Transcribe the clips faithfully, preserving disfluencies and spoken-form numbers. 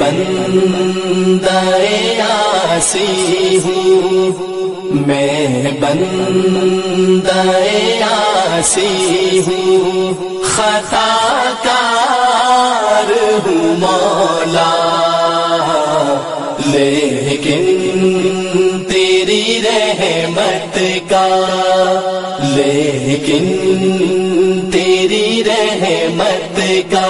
बंदा ए आसी हूँ, मैं बंदा ए आसी हूँ, खताकार हूँ मौला, लेकिन तेरी रहमत का, लेकिन तेरी रहमत का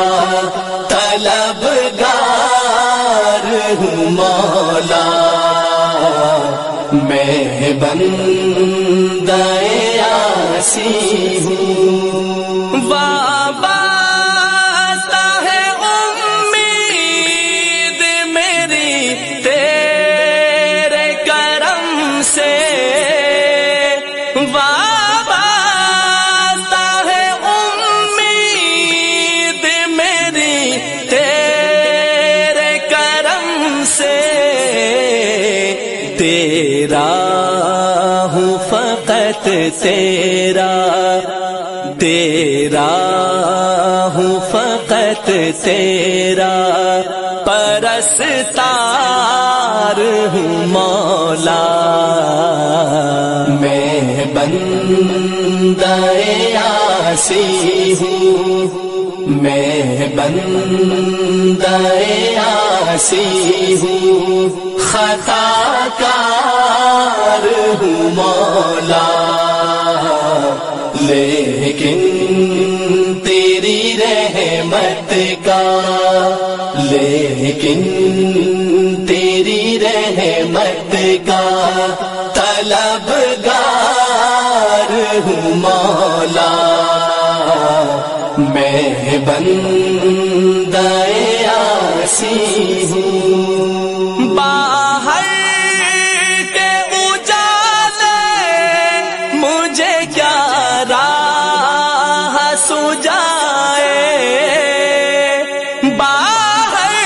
तलबगार हूँ मौला। मैं बंदा ए आसी हूँ। वास्ता है उम्मीद मेरी तेरे करम से, वास्ता है उम्मीद मेरी तेरे करम से, तेरा हूँ फकत तेरा, तेरा हूँ फकत तेरा, परस्तार हूँ मौला। मैं बंदा ए आसी हूँ, मैं बंदा ए आसी हूँ, खताकार हूँ मौला, लेकिन तेरी रहमत का, लेकिन तेरी रहमत का तलबगार हूँ मौला। मैं बंदा ए आसी हूँ। बाहर के उजाले मुझे क्या राह सुझाए, बाहर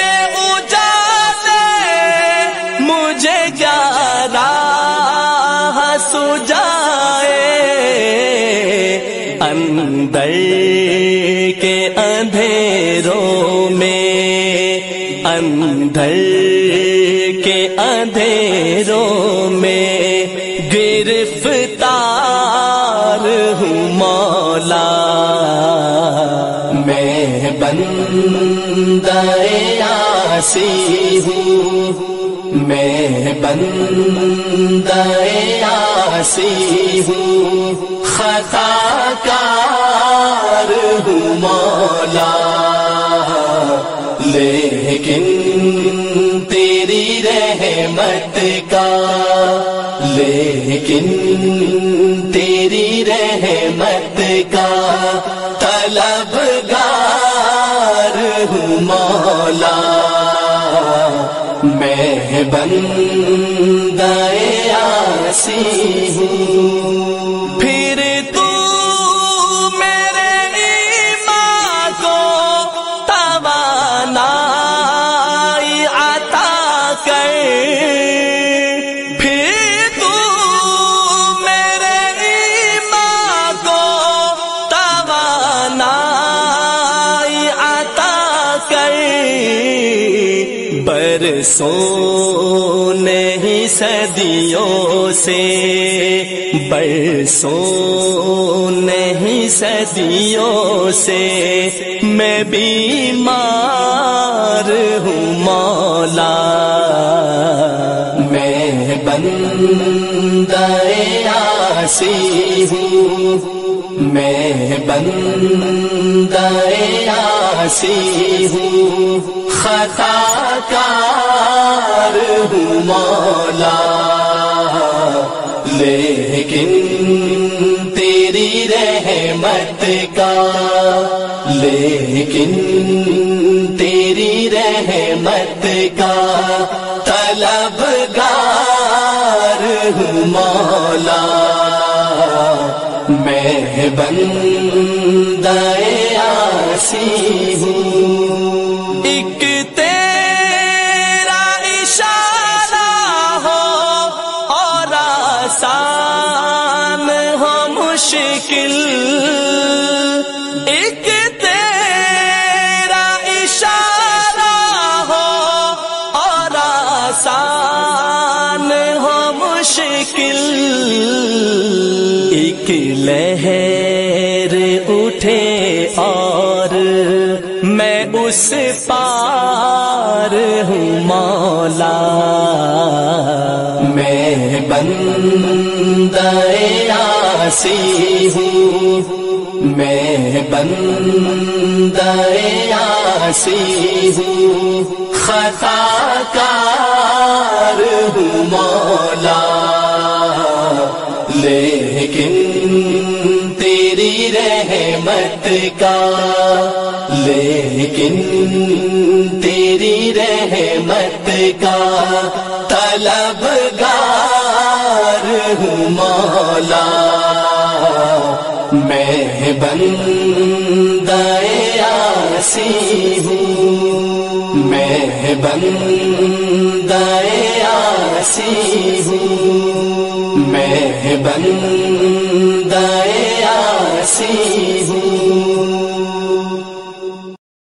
के उजाले मुझे क्या राह सुझाए, अंदर के अंधेरों में, अंधर के अंधेरों में गिरफ्तार हूँ मौला। मैं बंदा ए आसी हूँ, मैं बंदा ए आसी हूँ, खताकार हूँ मौला, लेकिन तेरी रहमत का, लेकिन तेरी रहमत का तलबगार हूँ मौला। मैं बंदा ए आसी हूँ। फिर तू मेरे ईमान को तवानाई अता कर, बरसों नहीं सदियों से, बरसों नहीं सदियों से मैं बीमार हूँ मौला। मैं बंदा ए आसी हूँ, मैं बंदा ए आसी हूँ, खताकार हूँ मौला, लेकिन तेरी रहमत का, लेकिन तेरी रहमत का तलबगार हूँ मौला। मैं बंदा ए आसी हूँ। एक तेरा इशारा हो और आसान हो मुश्किल, एक तेरा इशारा मुश्किल एक लहर उठे और मैं उस पार हूँ मौला। मैं बंदा ए आसी हूँ, मैं बंदा ए आसी हूँ, खताकार हूँ मौला, लेकिन तेरी रहमत का, लेकिन तेरी रहमत का तलबगार हूँ मौला। मैं बंदा ए आसी हूँ, मैं बंदा ए आसी हूँ, मैं बंदा ए आसी।